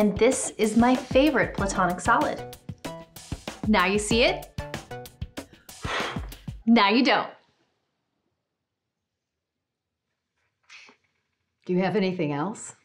And this is my favorite Platonic solid. Now you see it. Now you don't. Do you have anything else?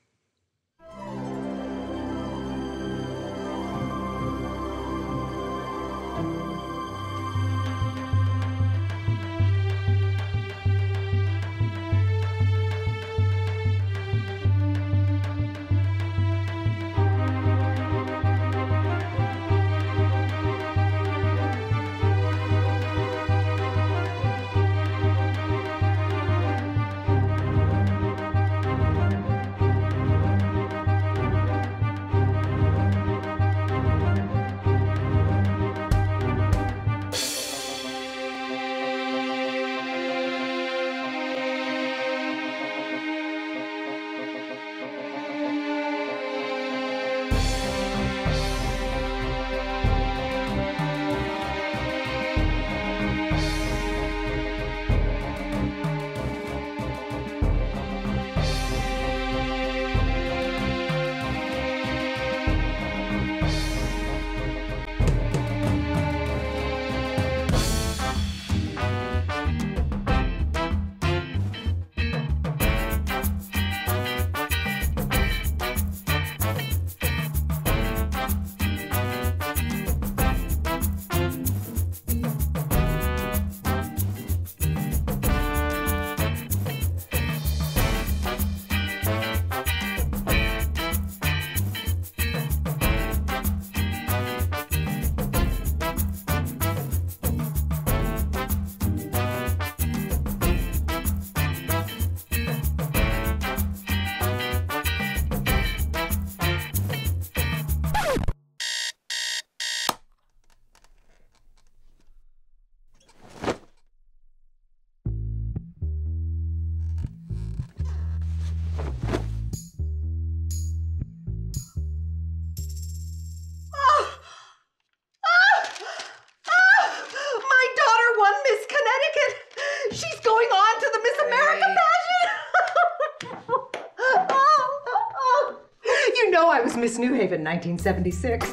Miss New Haven, 1976.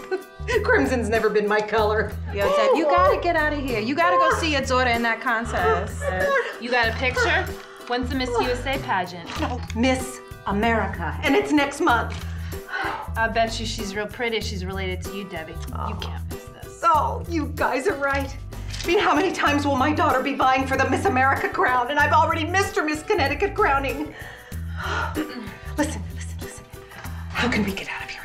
Crimson's never been my color. Yo, Deb, you gotta get out of here. You gotta go see your daughter in that contest. You got a picture? When's the Miss USA pageant? No, Miss America, and it's next month. I bet you she's real pretty. She's related to you, Debbie. Oh. You can't miss this. Oh, you guys are right. I mean, how many times will my daughter be vying for the Miss America crown? And I've already missed her Miss Connecticut crowning. Listen. How can we get out of here?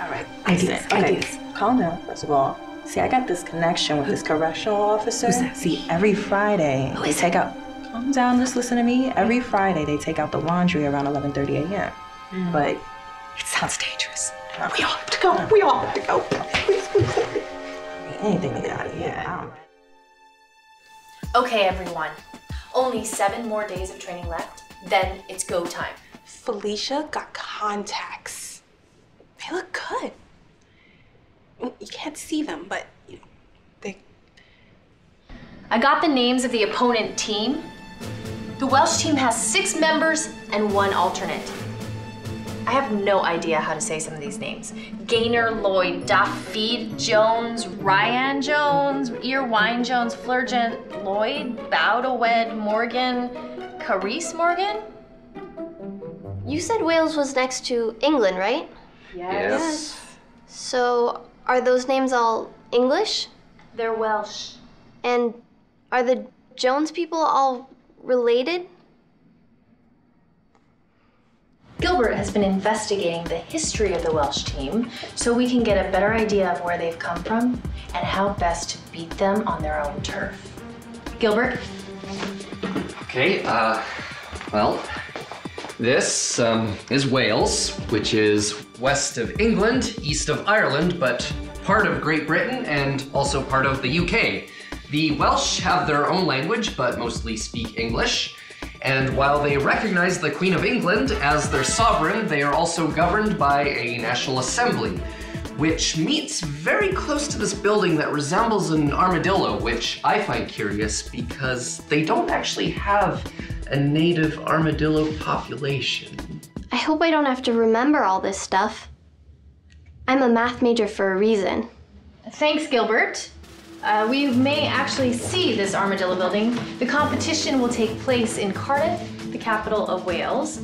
All right, ideas. Calm down, first of all. See, I got this connection with this correctional officer. Who's that? See, every Friday they take out, calm down, just listen to me. Every Friday they take out the laundry around 11:30 a.m. Mm. But it sounds dangerous. We all have to go, Anything to get out of here. Okay, everyone. Only 7 more days of training left, then it's go time. Felicia got contacts. They look good. You can't see them, but they... I got the names of the opponent team. The Welsh team has 6 members and 1 alternate. I have no idea how to say some of these names. Gaynor, Lloyd, Dafydd, Jones, Ryan Jones, Irwine Jones, Flurgent, Lloyd, Bowdawed, Morgan, Carice Morgan? You said Wales was next to England, right? Yes. So, are those names all English? They're Welsh. And are the Jones people all related? Gilbert has been investigating the history of the Welsh team so we can get a better idea of where they've come from and how best to beat them on their own turf. Gilbert? Okay, well, this is Wales, which is west of England, east of Ireland, but part of Great Britain and also part of the UK. The Welsh have their own language, but mostly speak English. And while they recognize the Queen of England as their sovereign, they are also governed by a National Assembly, which meets very close to this building that resembles an armadillo, which I find curious because they don't actually have a native armadillo population. I hope I don't have to remember all this stuff. I'm a math major for a reason. Thanks, Gilbert. We may actually see this armadillo building. The competition will take place in Cardiff, the capital of Wales,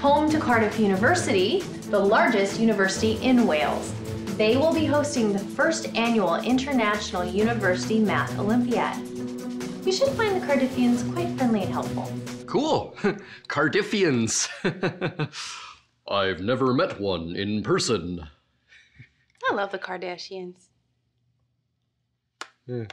home to Cardiff University, the largest university in Wales. They will be hosting the first annual International University Math Olympiad. You should find the Cardiffians quite friendly and helpful. Cool. Cardiffians. I've never met one in person. I love the Kardashians. Yeah.